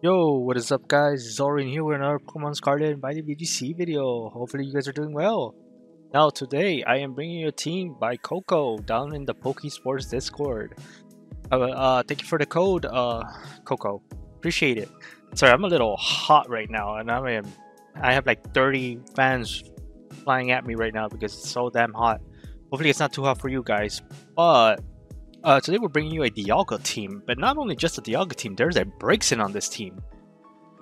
Yo, what is up guys, Zorin here with another Pokemon Scarlet and Violet VGC video. Hopefully you guys are doing well. Now today, I am bringing you a team by Coco down in the PokeSports Discord. Thank you for the code, Coco. Appreciate it. Sorry, I'm a little hot right now and I have like 30 fans flying at me right now because it's so damn hot. Hopefully it's not too hot for you guys, but today we're bringing you a Dialga team, but not only just a Dialga team, there's a Braixen on this team.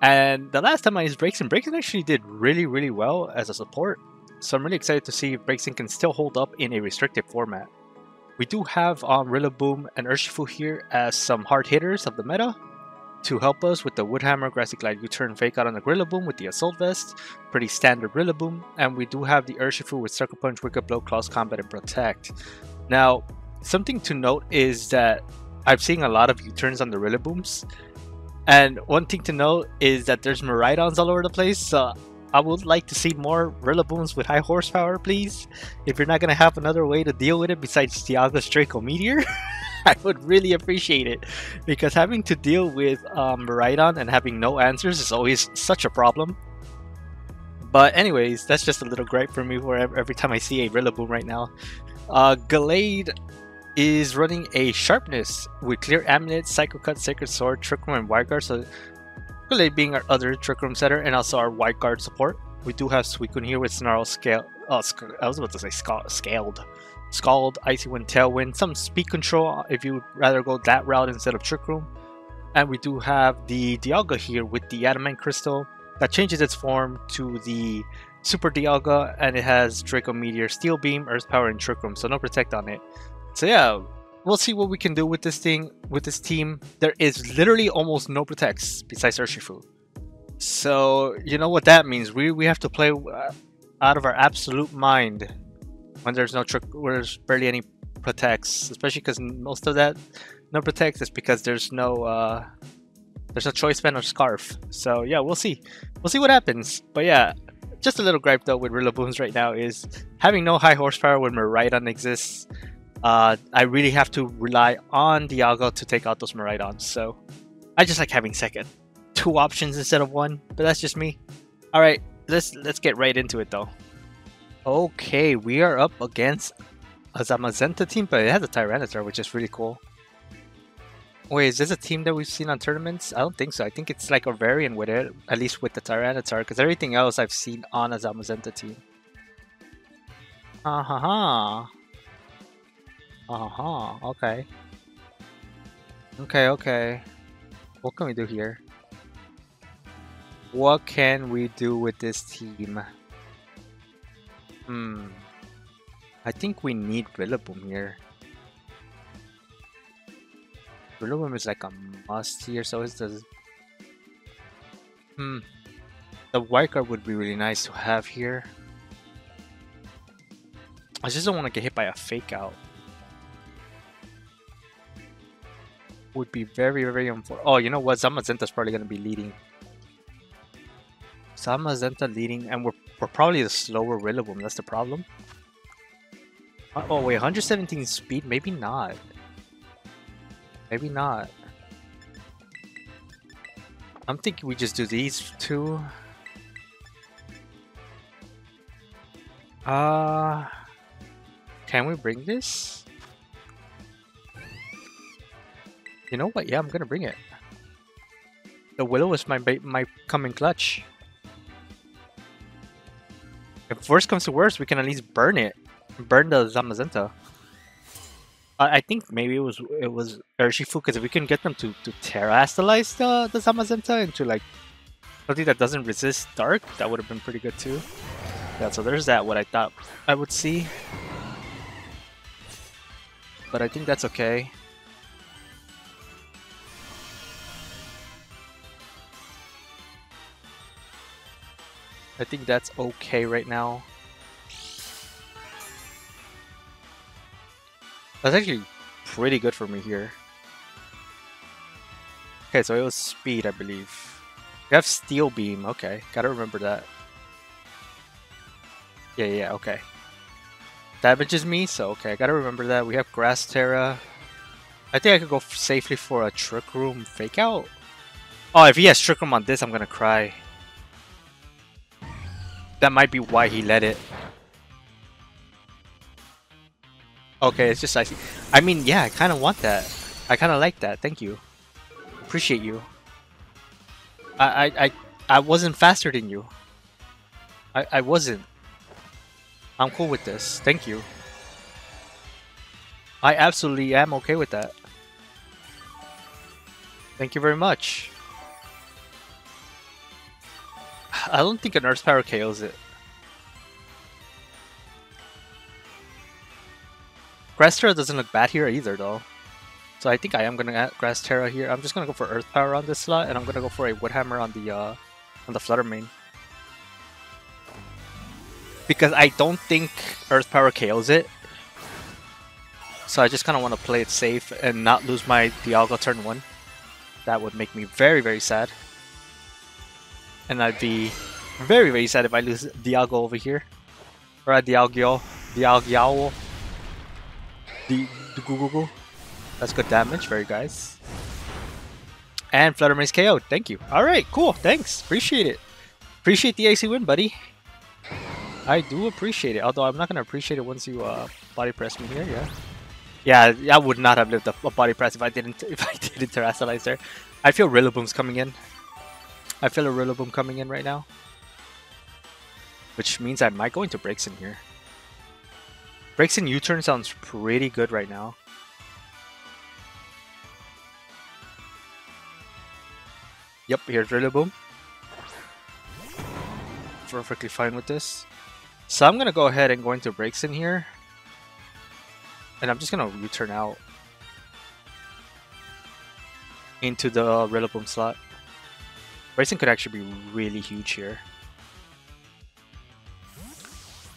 And the last time I used Braixen actually did really well as a support. So I'm really excited to see if Braixen can still hold up in a restricted format. We do have Rillaboom and Urshifu here as some hard hitters of the meta to help us with the Woodhammer, Grassy Glide, U-Turn, Fake Out on the Rillaboom with the Assault Vest. Pretty standard Rillaboom. And we do have the Urshifu with Circle Punch, Wicked Blow, Close Combat, and Protect. Now, something to note is that I've seen a lot of U-turns on the Rillabooms, and one thing to note is that there's Maridons all over the place, so I would like to see more Rillabooms with high horsepower, please. If you're not going to have another way to deal with it besides Dialga's Draco Meteor, I would really appreciate it, because having to deal with Maridon and having no answers is always such a problem. But anyways, that's just a little gripe for me wherever, every time I see a Rillaboom right now. Gallade is running a Sharpness with Clear Amulet, Psycho Cut, Sacred Sword, Trick Room, and Wide Guard. So Gallade being our other Trick Room setter and also our Wide Guard support. We do have Suicune here with Snarl, Scald, Icy Wind, Tailwind, some speed control if you would rather go that route instead of Trick Room. And we do have the Dialga here with the Adamant Crystal that changes its form to the Super Dialga, and it has Draco Meteor, Steel Beam, Earth Power, and Trick Room, so no Protect on it. So yeah, we'll see what we can do with this thing, with this team. There is literally almost no Protects besides Urshifu. So you know what that means. We have to play out of our absolute mind when there's no trick, where there's barely any Protects, especially because most of that no Protects is because there's no Choice Band or Scarf. So yeah, we'll see what happens. But yeah, just a little gripe though with Rillabooms right now is having no high horsepower when Maridon exists. I really have to rely on Dialga to take out those Maridons, so I just like having two options instead of one, but that's just me. Alright, let's get right into it though. Okay, we are up against a Zamazenta team, but it has a Tyranitar, which is really cool. Wait, is this a team that we've seen on tournaments? I don't think so. I think it's like a variant with it, at least with the Tyranitar, because everything else I've seen on a Zamazenta team. Okay. Okay. What can we do here? What can we do with this team? I think we need Rillaboom here. Rillaboom is like a must here, so it does. The Wide Guard would be really nice to have here. I just don't want to get hit by a Fake Out. Would be very unfortunate. Oh, you know what? Zamazenta's probably going to be leading. Zamazenta leading, and we're probably the slower Rillaboom. That's the problem. Oh, wait. 117 speed? Maybe not. Maybe not. I'm thinking we just do these two. Can we bring this? You know what? Yeah, I'm gonna bring it. The Will-O-Wisp might come in clutch. If worse comes to worse, we can at least burn it. Burn the Zamazenta. I think maybe it was Urshifu, because if we can get them to terastalize the Zamazenta into like something that doesn't resist Dark, that would have been pretty good too. Yeah, so there's that, what I thought I would see. But I think that's okay. I think that's okay right now. That's actually pretty good for me here. Okay, so it was speed, I believe. We have Steel Beam. Okay, gotta remember that. Yeah, okay. Damages me, so okay, I gotta remember that. We have Grass Terra. I think I could go safely for a Trick Room Fake Out. Oh, if he has Trick Room on this, I'm gonna cry. That might be why he let it. Okay, it's just icy. I mean, yeah, I kind of want that. I kind of like that. Thank you. Appreciate you. I wasn't faster than you. I wasn't. I'm cool with this. Thank you. I absolutely am okay with that. Thank you very much. I don't think an Earth Power KOs it. Grass Terra doesn't look bad here either though. So I think I am going to Grass Terra here. I'm just going to go for Earth Power on this slot, and I'm going to go for a Wood Hammer on the Flutter Mane. Because I don't think Earth Power KOs it. So I just kind of want to play it safe and not lose my Dialga turn 1. That would make me very, very sad. And I'd be very, very sad if I lose Dialga over here. Or a Dialgeo. Dialgeo. The Google. That's good damage. Very guys. And Flutter Mane's KO. Thank you. Alright, cool. Thanks. Appreciate it. Appreciate the AC win, buddy. I do appreciate it. Although I'm not going to appreciate it once you body press me here. Yeah. Yeah, I would not have lived a body press if I didn't Terrasalize there. I feel Rillaboom's coming in. I feel a Rillaboom coming in right now, which means I might go into Braixen here. Braixen U-Turn sounds pretty good right now. Yep, here's Rillaboom. Perfectly fine with this. So I'm gonna go ahead and go into Braixen here. And I'm just gonna U-turn out into the Rillaboom slot. Braixen could actually be really huge here.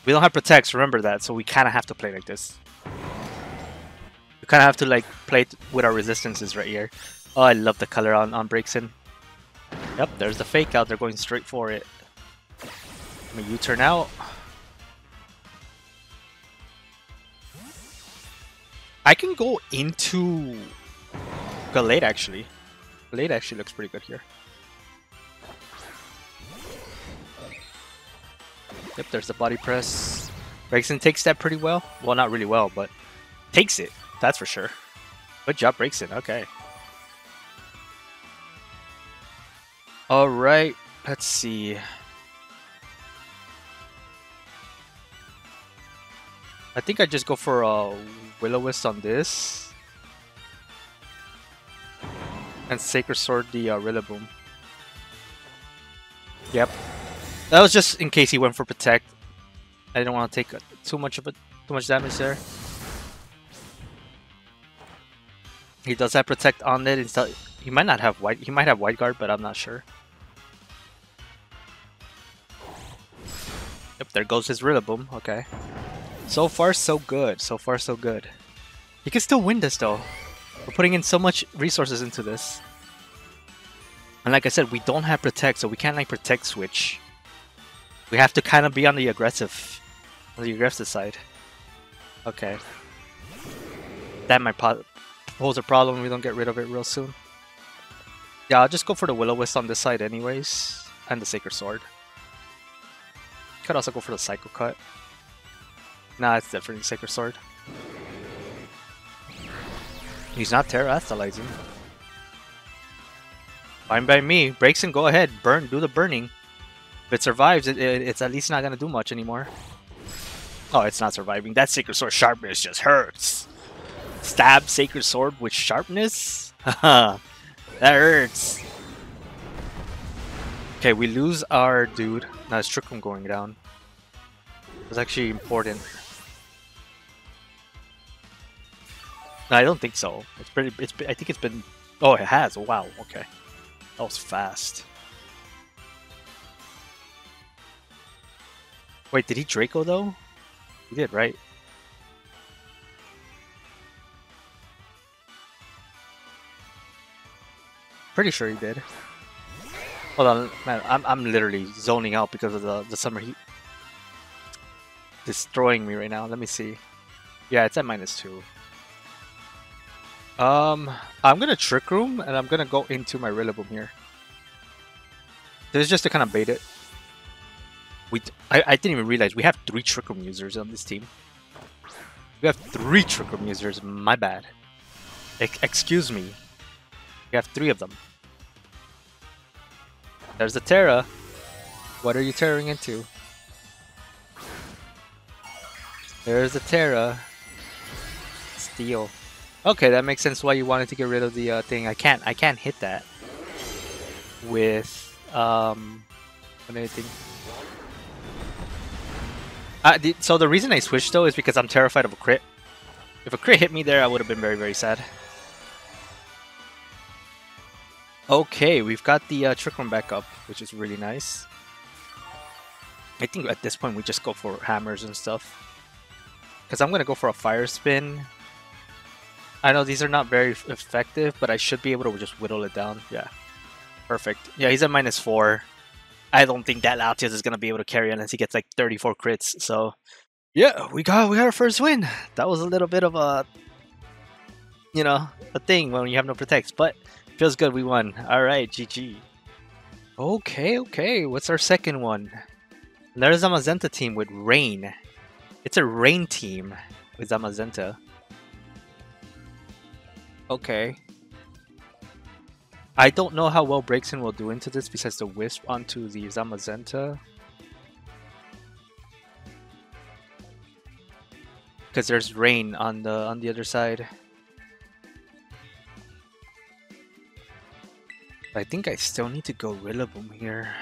We don't have Protects, remember that, so we kind of have to play like this. We kind of have to like play with our resistances right here. Oh, I love the color on Braixen. Yep, there's the fake out. They're going straight for it. I mean, U-turn out. I can go into Gallade actually. Gallade actually looks pretty good here. Yep, there's the body press. Braixen takes that pretty well. Well, not really well, but takes it. That's for sure. Good job, Braixen. Okay. Alright, let's see. I think I just go for a Will-O-Wisp on this. And Sacred Sword the Rillaboom. Yep. That was just in case he went for Protect. I didn't want to take too much damage there. He does have Protect on it. Instead, he might not have Wide. He might have Wide Guard, but I'm not sure. Yep, there goes his Rillaboom. Okay. So far, so good. So far, so good. He can still win this though. We're putting in so much resources into this. And like I said, we don't have Protect, so we can't like Protect switch. We have to kind of be on the aggressive side. Okay. That might pose a problem if we don't get rid of it real soon. Yeah, I'll just go for the Will-O-Wisp on this side anyways. And the Sacred Sword. Could also go for the Psycho Cut. Nah, it's definitely Sacred Sword. He's not terastalizing. Fine by me. Braixen, go ahead. Burn. Do the burning. If it survives, it's at least not going to do much anymore. Oh, it's not surviving. That Sacred Sword Sharpness just hurts. Stab Sacred Sword with Sharpness? Haha. That hurts. Okay, we lose our dude. Now it's Trick Room going down. It's actually important. No, I don't think so. It's pretty. I think it's been. Oh, it has. Wow. Okay. That was fast. Wait, did he Draco though? He did, right? Pretty sure he did. Hold on, man. I'm literally zoning out because of the summer heat destroying me right now. Let me see. Yeah, it's at -2. I'm gonna Trick Room and I'm gonna go into my Rillaboom here. This is just to kind of bait it. I didn't even realize we have 3 Trick Room users on this team. We have 3 Trick Room users, my bad. Excuse me. We have 3 of them. There's the Terra. What are you tearing into? There's the Terra. Steel. Okay, that makes sense why you wanted to get rid of the thing. I can't hit that with anything. So the reason I switched though is because I'm terrified of a crit. If a crit hit me there, I would have been very, very sad. Okay, we've got the Trick Room back up, which is really nice. I think at this point we just go for hammers and stuff. Because I'm going to go for a Fire Spin. I know these are not very effective, but I should be able to just whittle it down. Yeah, perfect. Yeah, he's at -4. I don't think that Latias is going to be able to carry unless he gets like 34 crits. So, yeah, we got our first win. That was a little bit of a, you know, a thing when you have no protects, but feels good. We won. All right, GG. Okay. What's our second one? There's Zamazenta team with Rain. It's a Rain team with Zamazenta. Okay. I don't know how well Braixen will do into this because the Wisp onto the Zamazenta. Because there's Rain on the other side. I think I still need to go Rillaboom here.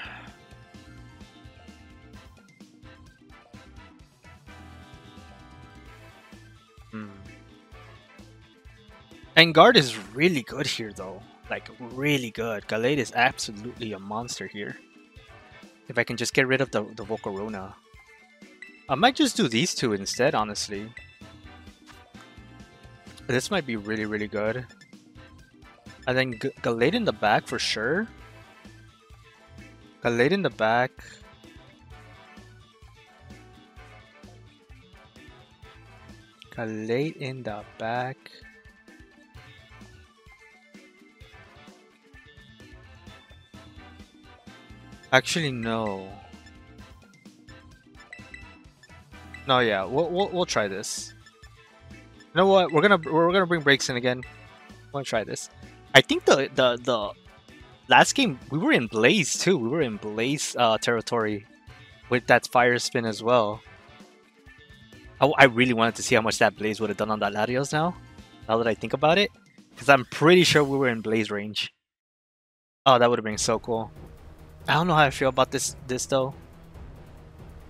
And Guard is really good here though. Like, really good. Gallade is absolutely a monster here. If I can just get rid of the Volcarona. I might just do these two instead, honestly. This might be really, really good. And then Gallade in the back for sure. Gallade in the back. Gallade in the back. Actually, no. No, yeah, we'll try this. You know what? We're gonna bring Braixen again. Wanna try this? I think the last game we were in Blaze too. We were in Blaze territory with that Fire Spin as well. I really wanted to see how much that Blaze would have done on that Latios now that I think about it, because I'm pretty sure we were in Blaze range. Oh, that would have been so cool. I don't know how I feel about this though.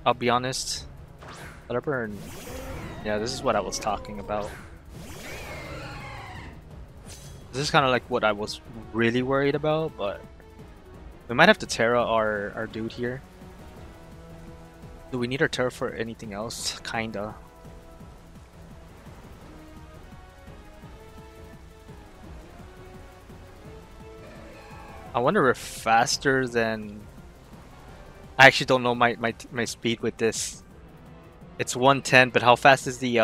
I'll be honest. Pelipper and... yeah, this is what I was talking about. This is kind of like what I was really worried about, but... we might have to Terra our dude here. Do we need our Terra for anything else? Kinda. I wonder if faster than... I actually don't know my speed with this. It's 110, but how fast is the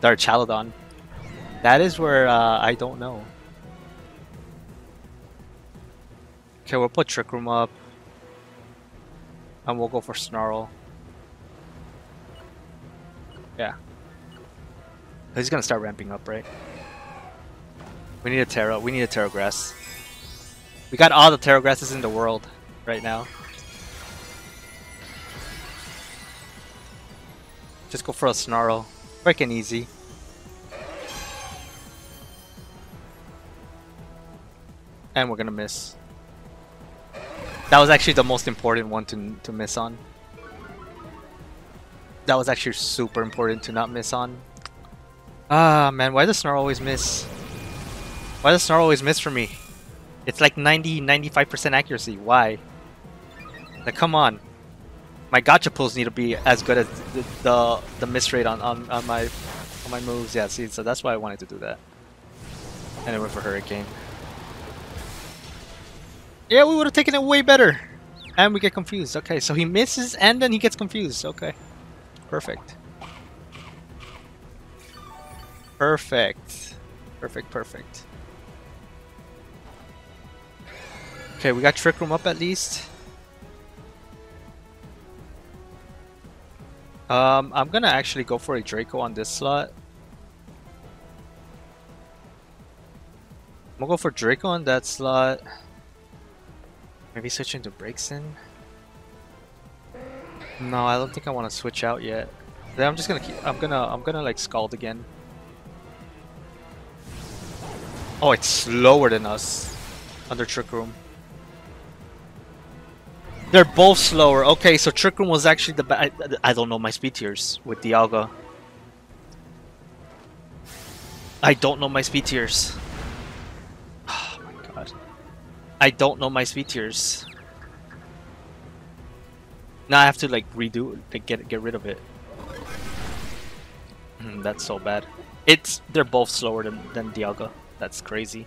Archaladon? That is where I don't know. Okay, we'll put Trick Room up. And we'll go for Snarl. Yeah. He's gonna start ramping up, right? We need a Terra. We need a Terra Grass. We got all the Terra Grasses in the world right now. Just go for a Snarl. Freaking easy. And we're gonna miss. That was actually the most important one to miss on. That was actually super important to not miss on. Ah, man, why does Snarl always miss? Why does Snarl always miss for me? It's like 90-95% accuracy. Why? Like, come on. My gacha pulls need to be as good as the miss rate on my moves. Yeah, see, so that's why I wanted to do that. And I went for Hurricane. Yeah, we would have taken it way better. And we get confused. Okay, so he misses and then he gets confused. Okay. Perfect. Perfect. Okay, we got Trick Room up at least. I'm gonna actually go for a Draco on this slot. I'm gonna go for Draco on that slot. Maybe switch into Braixen. No, I don't think I want to switch out yet. Then I'm just gonna keep. I'm gonna like Scald again. Oh, it's slower than us under Trick Room. They're both slower. Okay, so Trick Room was actually the best. I don't know my speed tiers with Dialga. I don't know my speed tiers. Oh my god. I don't know my speed tiers. Now I have to like redo to get rid of it. That's so bad. They're both slower than Dialga. That's crazy.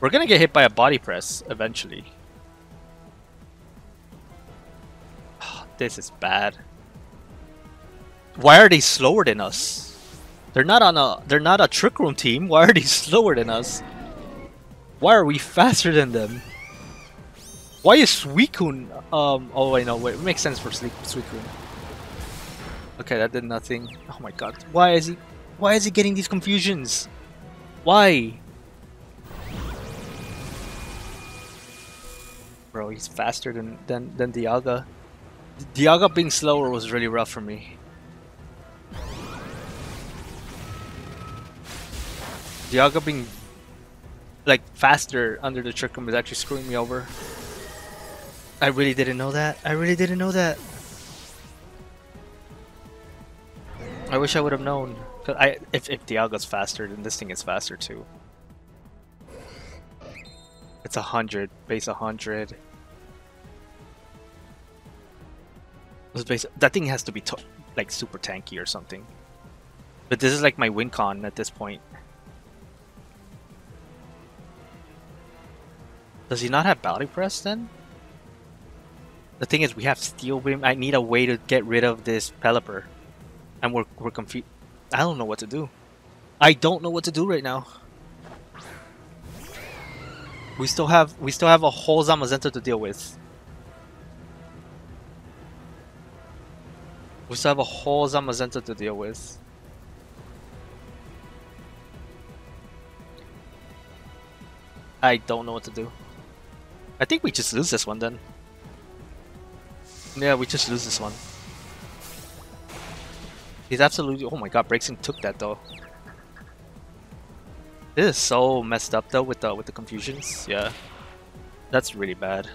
We're gonna get hit by a Body Press eventually. This is bad. Why are they slower than us? They're not a Trick Room team. Why are they slower than us? Why are we faster than them? Why is Suicune? Oh wait, no, wait. It makes sense for Suicune. Okay, that did nothing. Oh my god. Why is he getting these confusions? Why? Bro, he's faster than Dialga. Dialga being slower was really rough for me. Dialga being like faster under the Trick Room is actually screwing me over. I really didn't know that. I really didn't know that. I wish I would have known. Cause if Dialga's faster, then this thing is faster too. It's 100, base 100. That thing has to be like super tanky or something. But this is like my win con at this point. Does he not have Body Press then? The thing is, we have Steel Beam. I need a way to get rid of this Pelipper, and we're confused. I don't know what to do. I don't know what to do right now. We still have a whole Zamazenta to deal with. We still have a whole Zamazenta to deal with. I don't know what to do. I think we just lose this one then. Yeah, we just lose this one. He's absolutely... Oh my god, Braixen took that though. This is so messed up though with the confusions. Yeah, that's really bad.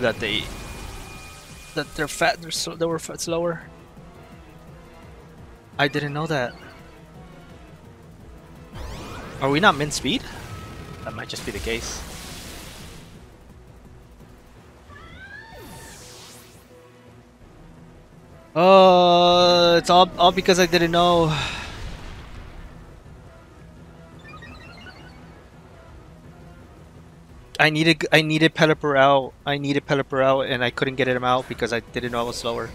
That they were slower. I didn't know that. Are we not min speed? That might just be the case. It's all because I didn't know. I needed Pelipper out. I needed Pelipper out, and I couldn't get him out because I didn't know I was slower.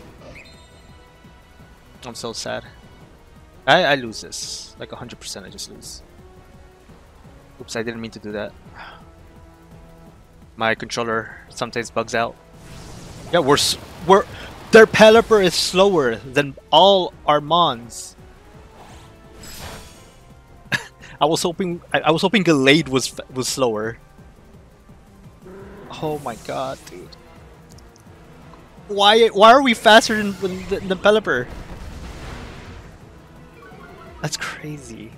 I'm so sad. I lose this like 100%. I just lose. Oops, I didn't mean to do that. My controller sometimes bugs out. Yeah, their Pelipper is slower than all our mons. I was hoping Gallade was slower. Oh my god, dude. Why are we faster than Pelipper? That's crazy.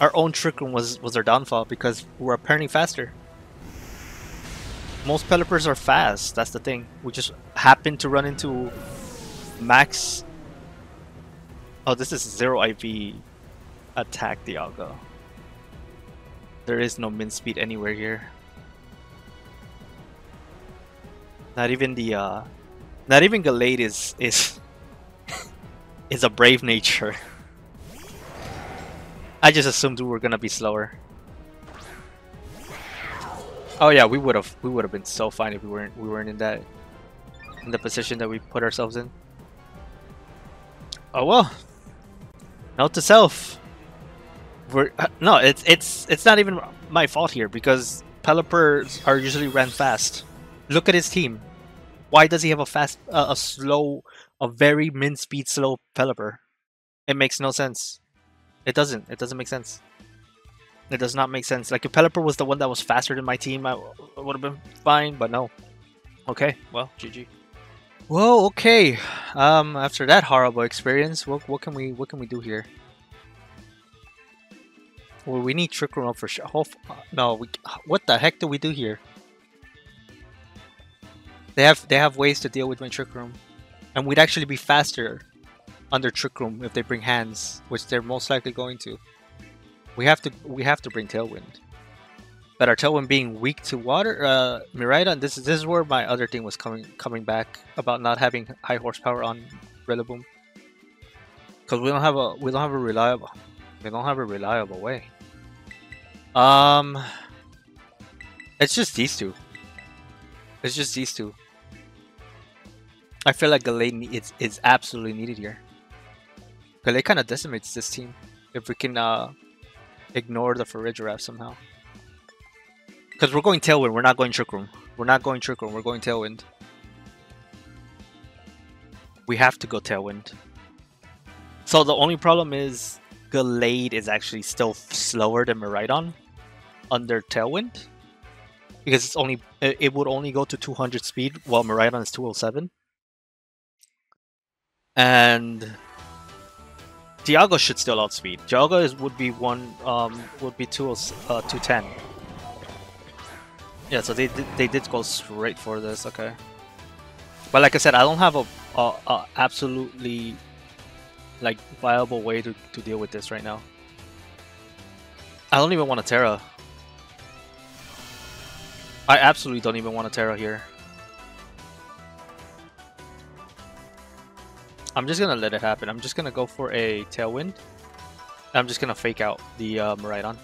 Our own Trick Room was our downfall because we're apparently faster. Most Pelippers are fast, that's the thing. We just happen to run into max... Oh, this is 0 IV attack Dialga. There is no min speed anywhere here. Not even Gallade is is a brave nature. I just assumed we were gonna be slower. Oh yeah, we would have been so fine if we weren't in the position that we put ourselves in. Oh well. Note to self. No, it's not even my fault here because Pelipper are usually ran fast. Look at his team. Why does he have a very min speed slow Pelipper? It makes no sense. It doesn't make sense. It does not make sense. Like if Pelipper was the one that was faster than my team, I would have been fine, but no. Okay, well, GG. Whoa, okay. After that horrible experience, what can we do here? Well, we need Trick Room up for sure. No, what the heck do we do here? They have ways to deal with my Trick Room, and we'd actually be faster under Trick Room if they bring Hands, which they're most likely going to. We have to bring Tailwind. But our Tailwind being weak to water, Maridon, this is where my other thing was coming back about not having high horsepower on Rillaboom, because we don't have a reliable way. It's just these two. I feel like Gallade is absolutely needed here. Gallade kind of decimates this team if we can ignore the Ferrigiraph somehow. Because we're going Tailwind, we're not going Trick Room. We're going Tailwind. We have to go Tailwind. So the only problem is Gallade is actually still slower than Maridon under Tailwind. Because it's only, it would only go to 200 speed while Maridon is 207. And Dialga should still outspeed. Dialga would be 210. Yeah, so they did go straight for this, okay. But like I said, I don't have a absolutely like viable way to deal with this right now. I don't even want to Terra. I absolutely don't even want to Terra here. I'm just gonna let it happen. I'm just gonna go for a Tailwind. I'm just gonna fake out the Maridon.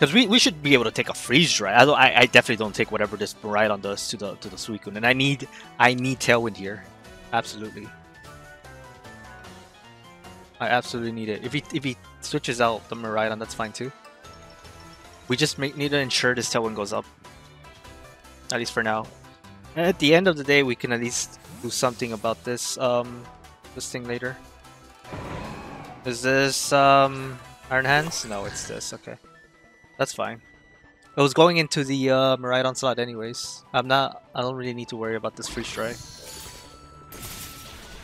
Because we should be able to take a Freeze Dry. I definitely don't take whatever this Maridon does to the Suicune, and I need Tailwind here, absolutely. I absolutely need it. If he switches out the Maridon, that's fine too. We just need to ensure this Tailwind goes up, at least for now. And at the end of the day, we can at least do something about this this thing later. Is this Iron Hands? No, it's this. Okay. That's fine. It was going into the Maridon slot anyways. I don't really need to worry about this Freeze Dry.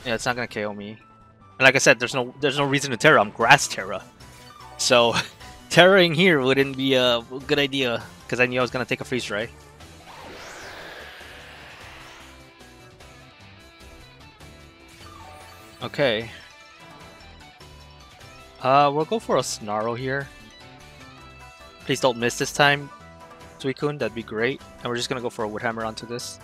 Yeah, it's not gonna KO me. And like I said, there's no reason to Terra. I'm Grass Terra. So Terraing here wouldn't be a good idea because I knew I was gonna take a Freeze Dry. Okay. We'll go for a Snarl here. Please don't miss this time, Suicune, that'd be great. And we're just gonna go for a Wood Hammer onto this.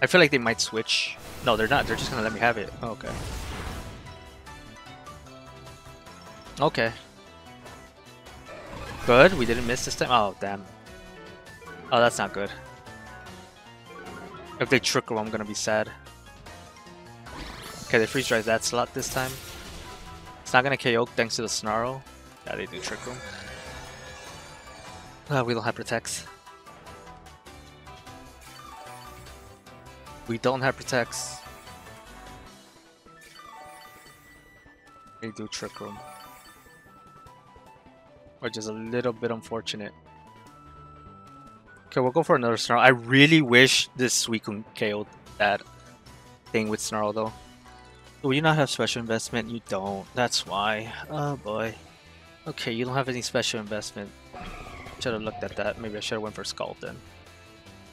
I feel like they might switch. No, they're not. They're just gonna let me have it. Oh, okay. Okay. Good. We didn't miss this time. Oh, damn. Oh, that's not good. If they Trick Room, I'm gonna be sad. Okay, they Freeze Dry that slot this time. It's not gonna KO thanks to the Snarl. Yeah, they do Trick Room. We don't have Protects. They do Trick Room. Which is a little bit unfortunate. Okay, we'll go for another Snarl. I really wish this Suicune KO'd that thing with Snarl though. Do you not have special investment? You don't. That's why. Oh boy. Okay, you don't have any special investment. Should have looked at that. Maybe I should have went for Scald then.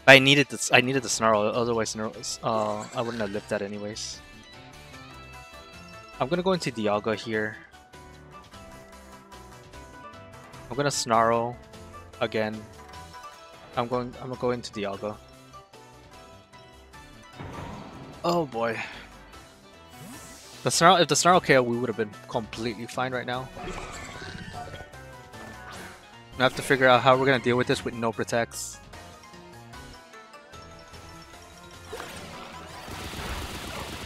But I needed the Snarl. Otherwise, I wouldn't have lived that anyways. I'm gonna go into Dialga here. I'm gonna Snarl again. I'm gonna go into Dialga. Oh boy. The Snarl. If the Snarl KO, we would have been completely fine right now. I have to figure out how we're gonna deal with this with no Protects.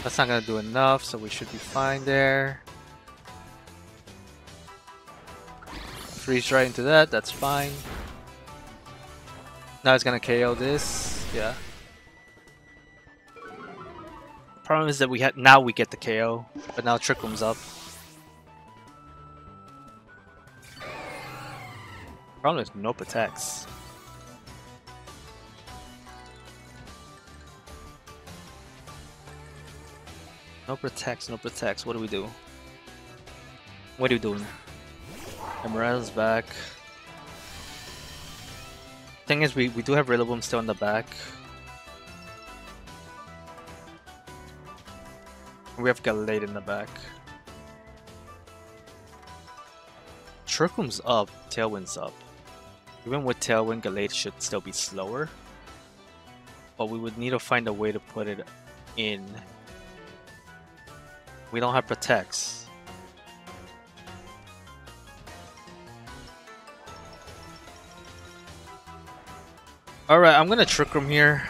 That's not gonna do enough, so we should be fine there. Freeze Dry into that, that's fine. Now it's gonna KO this, yeah. Problem is that now we get the KO, but now Trick Room's up. Problem is no protects. No protects, no protects. What do we do? What are you doing? Emerald's back. Thing is, we do have Rillaboom still in the back. We have Gallade in the back. Trick Room's up, Tailwind's up. Even with Tailwind, Gallade should still be slower. But we would need to find a way to put it in. We don't have protects. Alright, I'm gonna Trick Room here.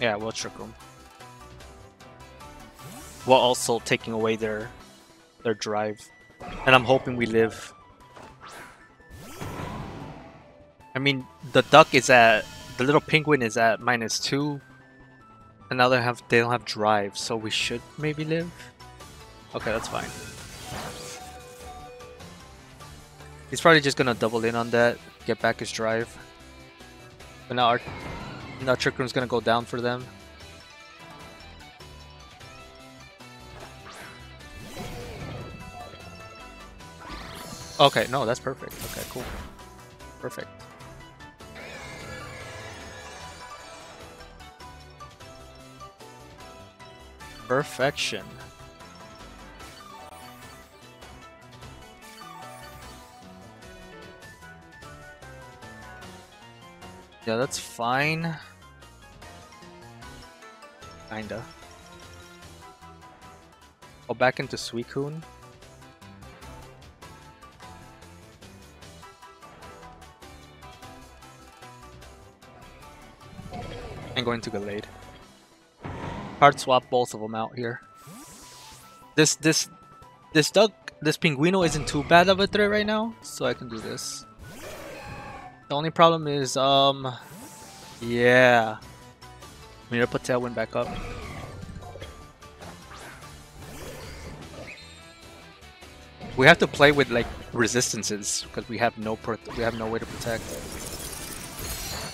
Yeah, we'll Trick Room. While also taking away their drive. And I'm hoping we live. I mean, the duck is at... The little penguin is at -2. And now they don't have drive, so we should maybe live? Okay, that's fine. He's probably just gonna double in on that, get back his drive. But now now Trick Room's gonna go down for them. Okay, no, that's perfect. Okay, cool. Perfect. Perfection. Yeah, that's fine. Kinda. Oh, back into Suicune. And going to Gallade. Hard swap both of them out here. This Pinguino isn't too bad of a threat right now, so I can do this. The only problem is, yeah. We need to put Tailwind back up. We have to play with like resistances because we have no way to protect.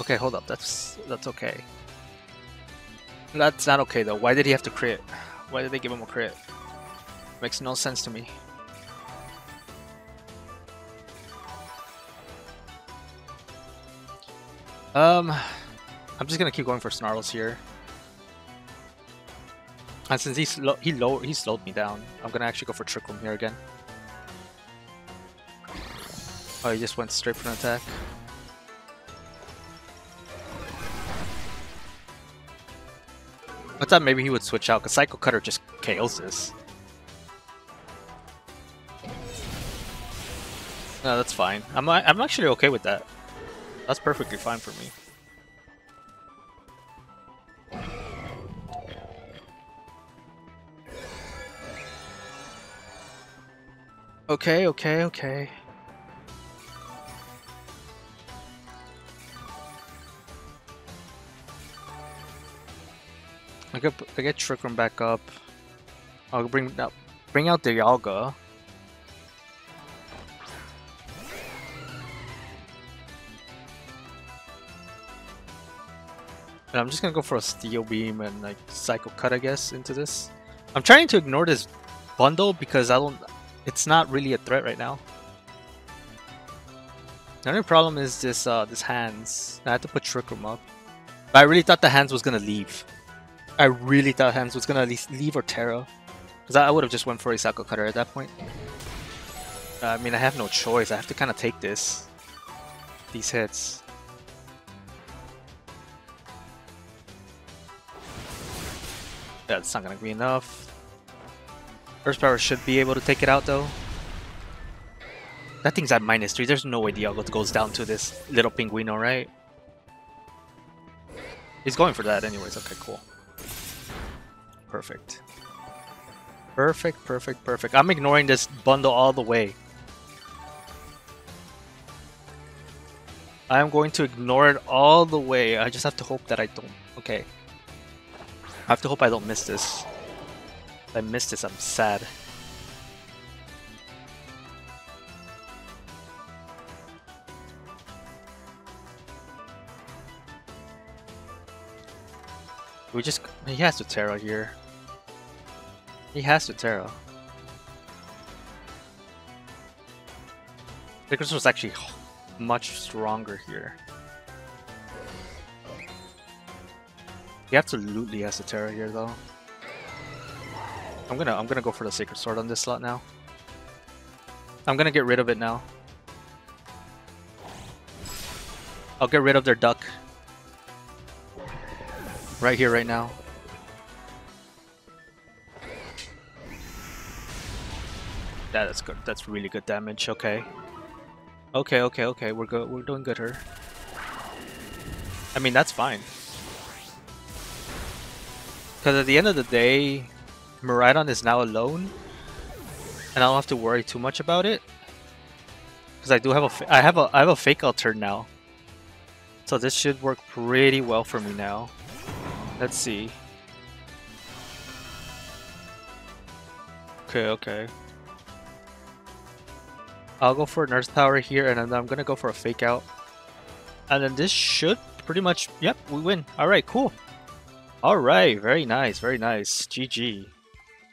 Okay, hold up. That's okay. That's not okay though. Why did he have to crit? Why did they give him a crit? Makes no sense to me. I'm just gonna keep going for Snarls here, and since he slowed me down, I'm gonna actually go for Trick Room here again. Oh, he just went straight for an attack. I thought maybe he would switch out because Psycho Cutter just KOs this. No, that's fine. I'm actually okay with that. That's perfectly fine for me. Okay, okay, okay. I get Trick Room back up. I'll bring out Dialga. And I'm just gonna go for a Steel Beam and like Psycho Cut, I guess, into this. I'm trying to ignore this bundle because it's not really a threat right now. The only problem is this Hands. I had to put Trick Room up. But I really thought the Hands was gonna leave. I really thought Hands was gonna at least leave or Terra. Because I would have just went for a Psycho Cutter at that point. I mean, I have no choice. I have to kind of take this. These hits. Yeah, it's not gonna be enough. Earth Power should be able to take it out though. That thing's at -3. There's no way Dialga goes down to this little Pinguino, right? He's going for that anyways. Okay, cool. Perfect. Perfect, perfect, perfect. I'm ignoring this bundle all the way. I'm going to ignore it all the way. I just have to hope that I don't. Okay. I have to hope I don't miss this. If I miss this, I'm sad. We just... He has to Terra here. He has to Terra. This was actually much stronger here. He absolutely has to Terra here though. I'm gonna go for the Sacred Sword on this slot now. I'm gonna get rid of it now. I'll get rid of their duck. Right here, right now. That is good. That's really good damage. Okay. Okay, okay, okay. We're good. We're doing good here. I mean, that's fine. Because at the end of the day, Maridon is now alone, and I don't have to worry too much about it. Because I do have a, I have a fake out turn now, so this should work pretty well for me now. Let's see. Okay, okay. I'll go for an Earth Power here, and then I'm gonna go for a Fake Out. And then this should pretty much... Yep, we win. Alright, cool. Alright, very nice, very nice. GG.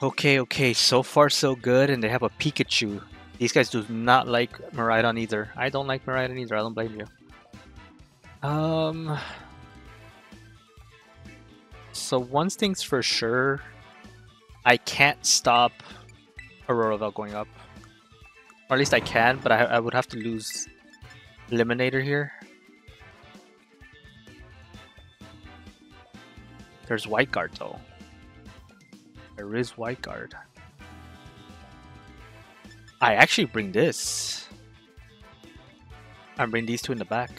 Okay, okay, so far so good, and they have a Pikachu. These guys do not like Maridon either. I don't like Maridon either, I don't blame you. So one thing's for sure, I can't stop Aurora Veil going up. Or at least I can, but I would have to lose Eliminator here. There's Wide Guard though. There is Wide Guard. I actually bring this. I bring these two in the back.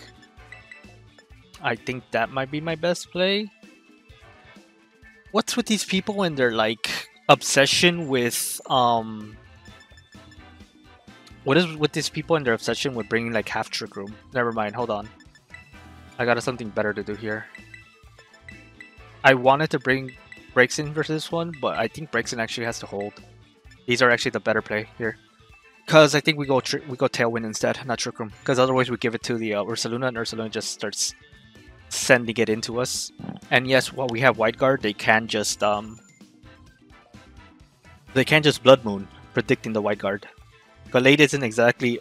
I think that might be my best play. What's with these people and their like obsession with what is with these people and their obsession with bringing like half Trick Room? Never mind, hold on. I got something better to do here. I wanted to bring Braixen versus this one, but I think Braixen actually has to hold. These are actually the better play here, cause I think we go Tailwind instead, not Trick Room. Cause otherwise we give it to the Ursaluna, and Ursaluna just starts sending it into us. And yes, while we have Wide Guard, they can just Blood Moon, predicting the Wide Guard. Gallade isn't exactly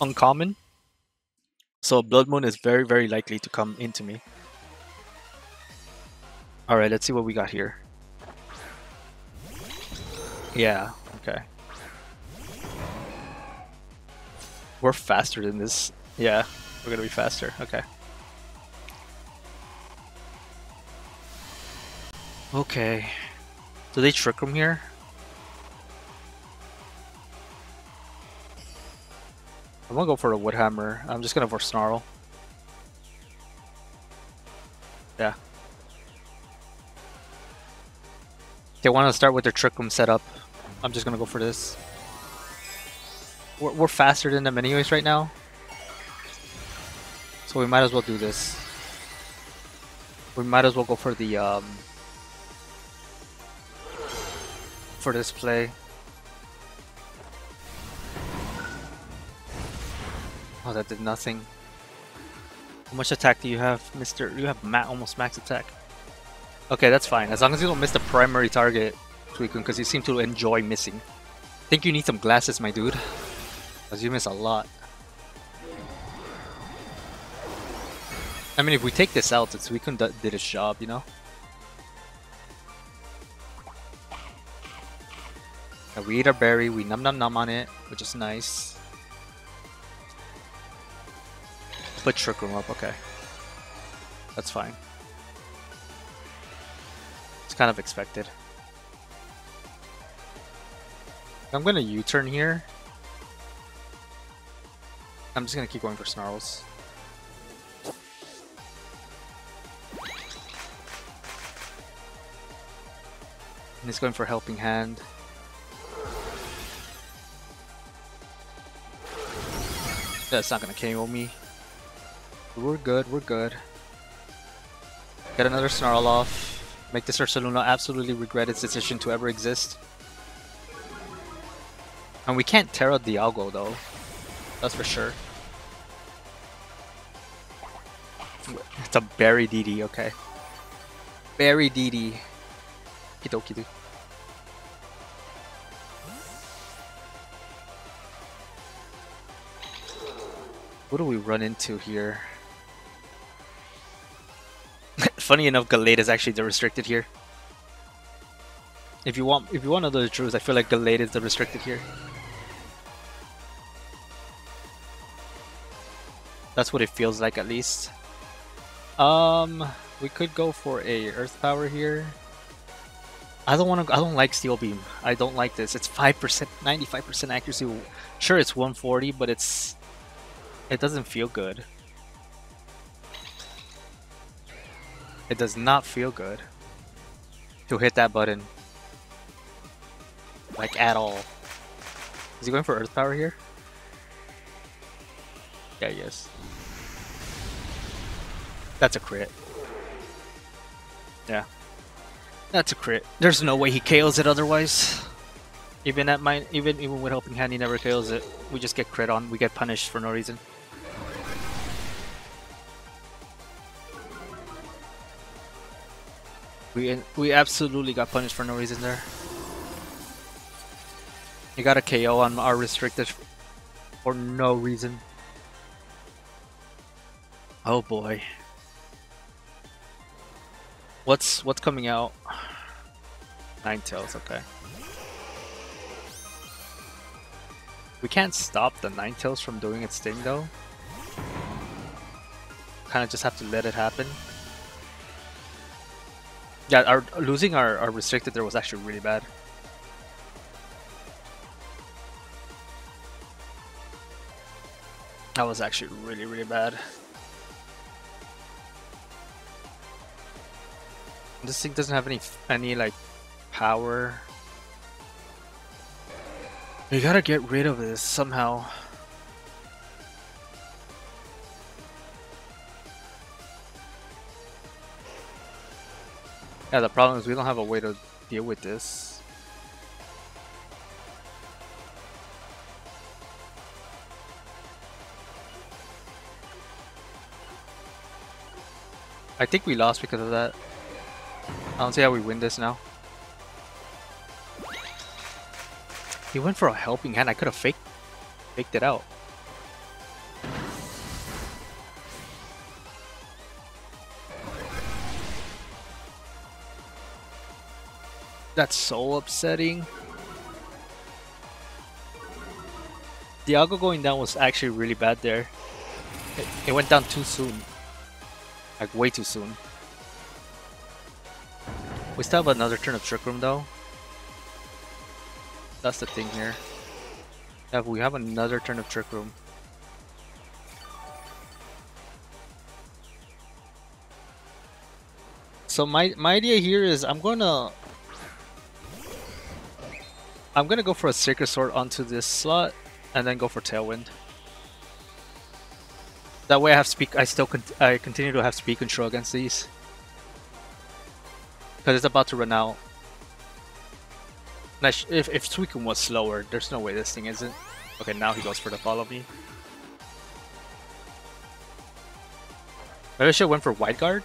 uncommon, so Blood Moon is very, very likely to come into me. All right, let's see what we got here. Yeah, okay. We're faster than this. Yeah, we're gonna be faster. Okay. Okay, do they Trick Room here? I'm gonna go for a Wood Hammer. I'm just gonna go for Snarl. Yeah. They want to start with their Trick Room setup. I'm just gonna go for this. We're faster than them anyways right now, so we might as well do this. We might as well go for the for this play. Oh, that did nothing. How much attack do you have, mister? You have almost max attack. Okay, that's fine. As long as you don't miss the primary target, Suicune, because you seem to enjoy missing. I think you need some glasses, my dude. Because you miss a lot. I mean, if we take this out, Suicune did his job, you know? We eat our berry, we num on it, which is nice. Put Trick Room up, okay. That's fine. It's kind of expected. I'm gonna U-turn here. I'm just gonna keep going for Snarls. And he's going for Helping Hand. That's not gonna KO me. We're good, we're good. Get another Snarl off. Make this Ursaluna absolutely regret its decision to ever exist. And we can't Terra Dialga though. That's for sure. It's a Berry DD, okay. Berry DD. Kitokidu. What do we run into here? Funny enough, Gallade is actually the restricted here. If you want to know the truth, I feel like Gallade is the restricted here. That's what it feels like, at least. We could go for a Earth Power here. I don't like Steel Beam. I don't like this. It's 5%, 95% accuracy. Sure, it's 140, but it doesn't feel good. It does not feel good to hit that button. Like, at all. Is he going for Earth Power here? Yeah, he is. That's a crit. Yeah. That's a crit. There's no way he KOs it otherwise. Even with Helping Hand, he never KOs it. We just get crit on. We get punished for no reason. We absolutely got punished for no reason there. You got a KO on our restricted for no reason. Oh boy. What's coming out? Ninetales, okay. We can't stop the Ninetales from doing its thing though. Kind of just have to let it happen. Yeah, losing our restricted there was actually really bad. That was actually really, really bad. This thing doesn't have any like power. We gotta get rid of this somehow. Yeah, the problem is we don't have a way to deal with this. I think we lost because of that. I don't see how we win this now. He went for a Helping Hand. I could have faked it out. That's so upsetting. Dialga going down was actually really bad there. It went down too soon. Like, way too soon. We still have another turn of Trick Room though. That's the thing here. Yeah, we have another turn of Trick Room. So my idea here is I'm gonna go for a Sacred Sword onto this slot, and then go for Tailwind. That way, I have speak. I continue to have speed control against these, because it's about to run out. If Suicune was slower, there's no way this thing isn't. Okay, now he goes for the Follow Me. Maybe I should have went for Wide Guard.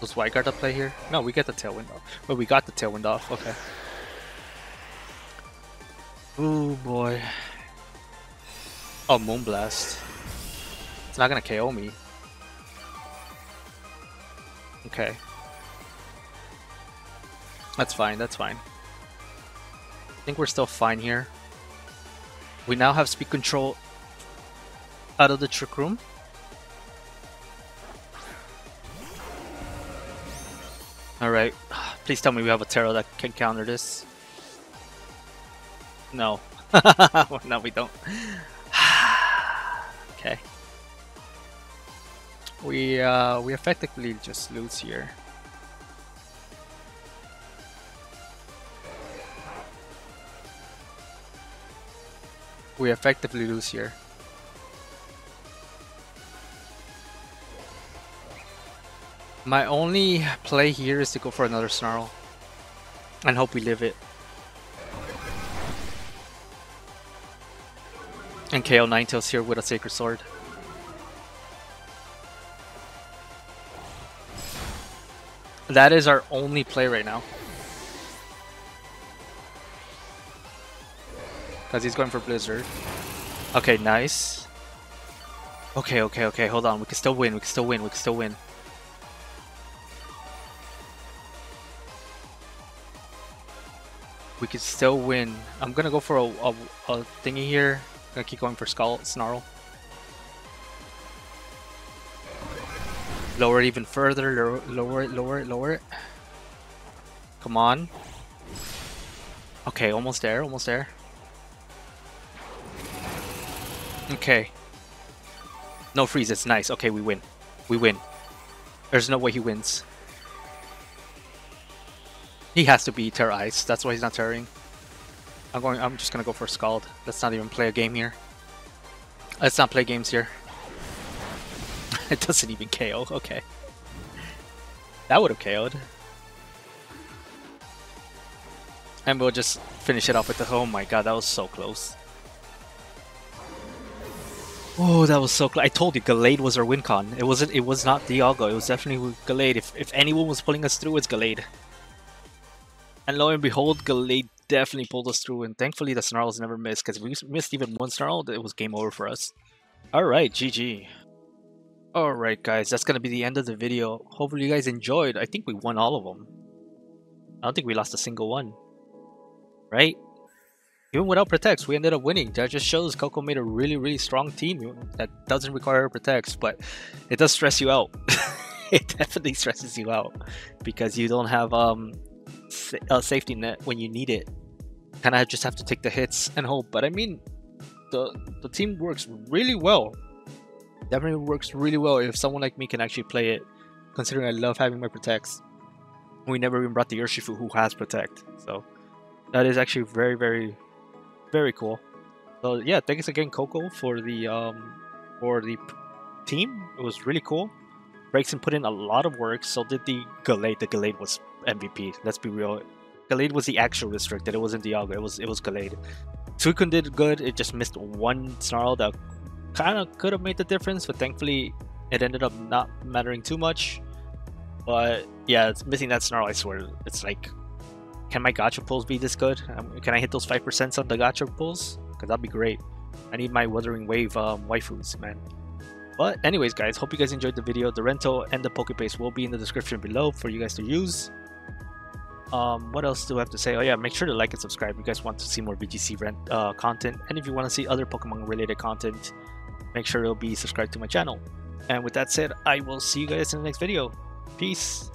Was Wide Guard at play here? No, we get the Tailwind off. But we got the Tailwind off, okay. Ooh boy. Oh, Moonblast. It's not gonna KO me. Okay. That's fine, that's fine. I think we're still fine here. We now have speed control out of the Trick Room. Alright, please tell me we have a Terra that can counter this. No. No, we don't. Okay. We effectively just lose here. we effectively lose here. My only play here is to go for another Snarl and hope we live it. And KO Ninetales here with a Sacred Sword. That is our only play right now. Because he's going for Blizzard. Okay, nice. Okay, hold on. We can still win, we can still win. We can still win. I'm gonna go for a thingy here. I'm gonna keep going for Snarl. Lower it even further. Lower it. Come on. Okay, almost there. Okay. No freeze, it's nice. Okay, we win. There's no way he wins. He has to be Terra Ice. That's why he's not terroring. I'm just gonna go for Scald. Let's not even play a game here. Let's not play games here. It doesn't even KO. Okay. That would have KO'd. And we'll just finish it off with the... Oh my god, that was so close. Oh, that was so close. I told you, Gallade was our win con. It was not Dialga. It was definitely Gallade. If anyone was pulling us through, it's Gallade. And lo and behold, Gallade definitely pulled us through, and thankfully the Snarls never missed, because if we missed even one Snarl, it was game over for us. Alright, GG. Alright guys, that's going to be the end of the video. Hopefully you guys enjoyed. I think we won all of them. I don't think we lost a single one. Right? Even without Protects, we ended up winning. That just shows Coco made a really, really strong team that doesn't require Protects, but it does stress you out. It definitely stresses you out, because you don't have... a safety net when you need it. Kind of just have to take the hits and hope. But I mean, the team works really well. Definitely works really well if someone like me can actually play it, considering I love having my Protects. We never even brought the Urshifu, who has Protect, so that is actually very, very, very cool. So yeah, thanks again Coco for the team. It was really cool. Braixen put in a lot of work, so did the Gallade. The Gallade was MVP, let's be real. Gallade was the actual restricted, it wasn't Dialga, it was Gallade. Suicune did good, it just missed one Snarl that kind of could have made the difference, but thankfully it ended up not mattering too much. But yeah, it's missing that Snarl, I swear. It's like, can my gacha pulls be this good? Can I hit those 5% on the gacha pulls? Because that'd be great. I need my Wuthering Wave waifus, man. But anyways guys, hope you guys enjoyed the video. The rental and the Pokebase will be in the description below for you guys to use. What else do I have to say? Oh yeah, make sure to like and subscribe if you guys want to see more VGC rent content, and if you want to see other Pokemon related content, make sure you'll be subscribed to my channel. And with that said, I will see you guys in the next video. Peace.